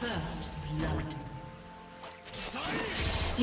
First blood. Do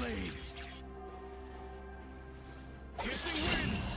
Blades. Piercing winds.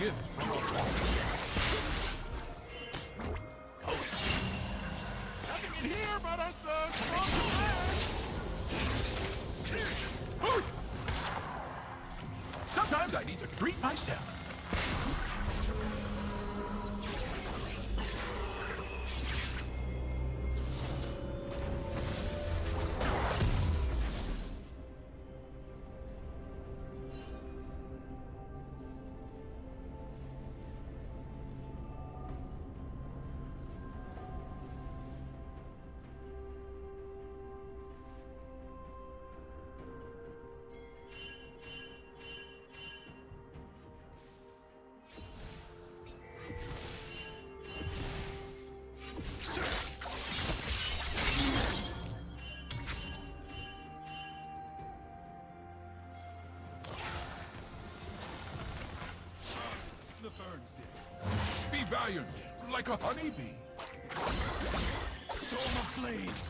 Give from your nothing in here but us strong. Sometimes I need to treat myself. Be valiant, like a honeybee. Storm of flames.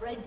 Red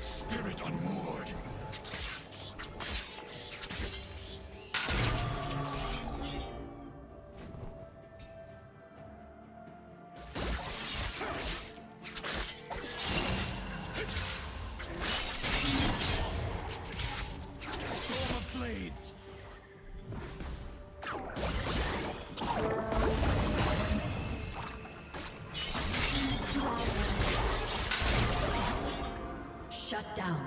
Spirit unmoored. Storm of blades. Shut down.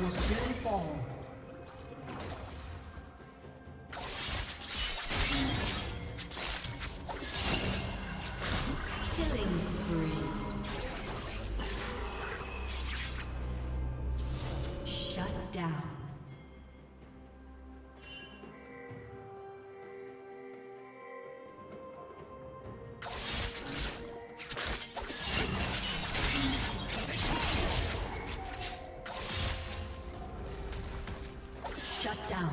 Will soon fall. Killing spree. Shut down. Shut down.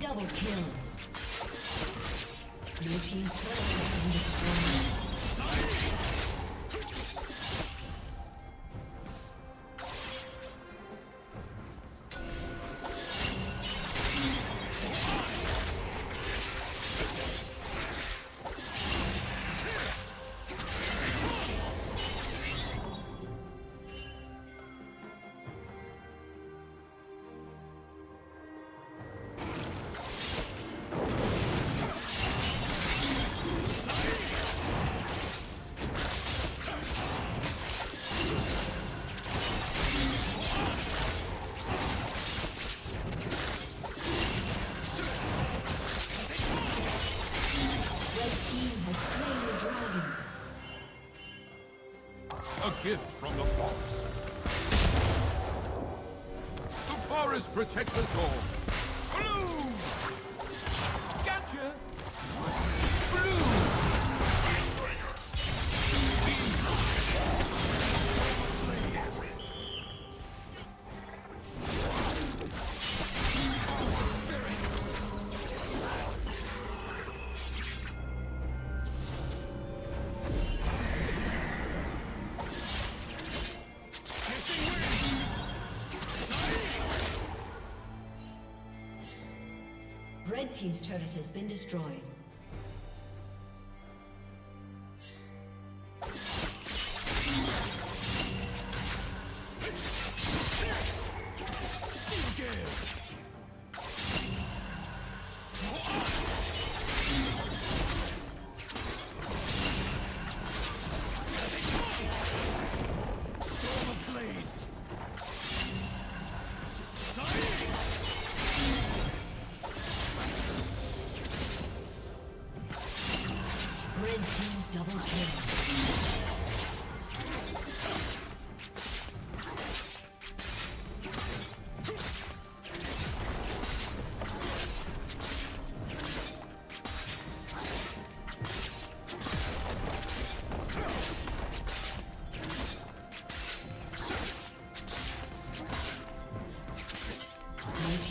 Double kill. Blue team's turret has been protect us all. Red team's turret has been destroyed.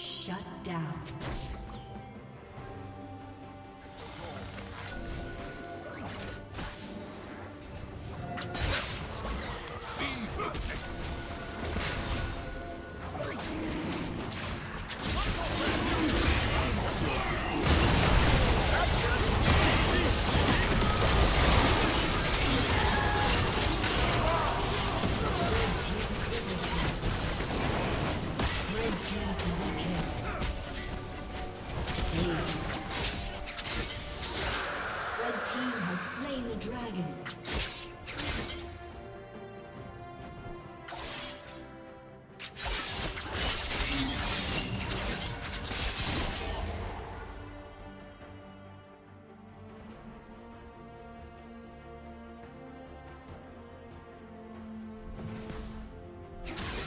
Shut down.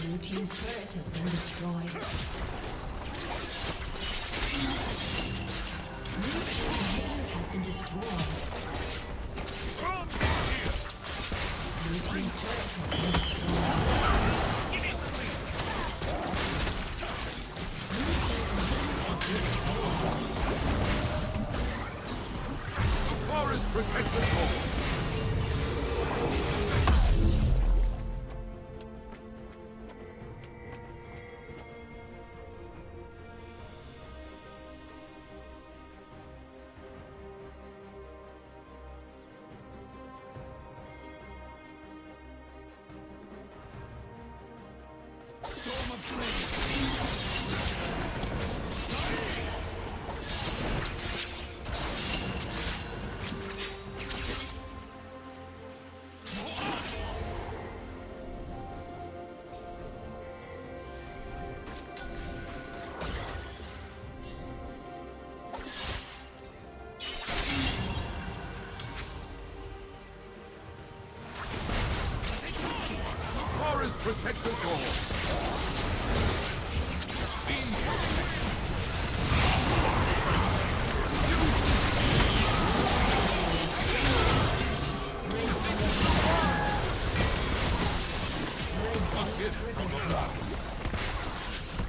The team's turret has been destroyed. The forest protects us all.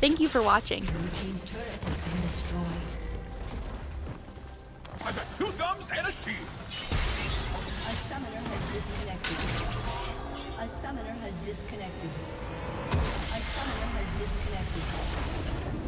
Thank you for watching. I've got two thumbs and a shield. A summoner has disconnected. A summoner has disconnected. A summoner has disconnected.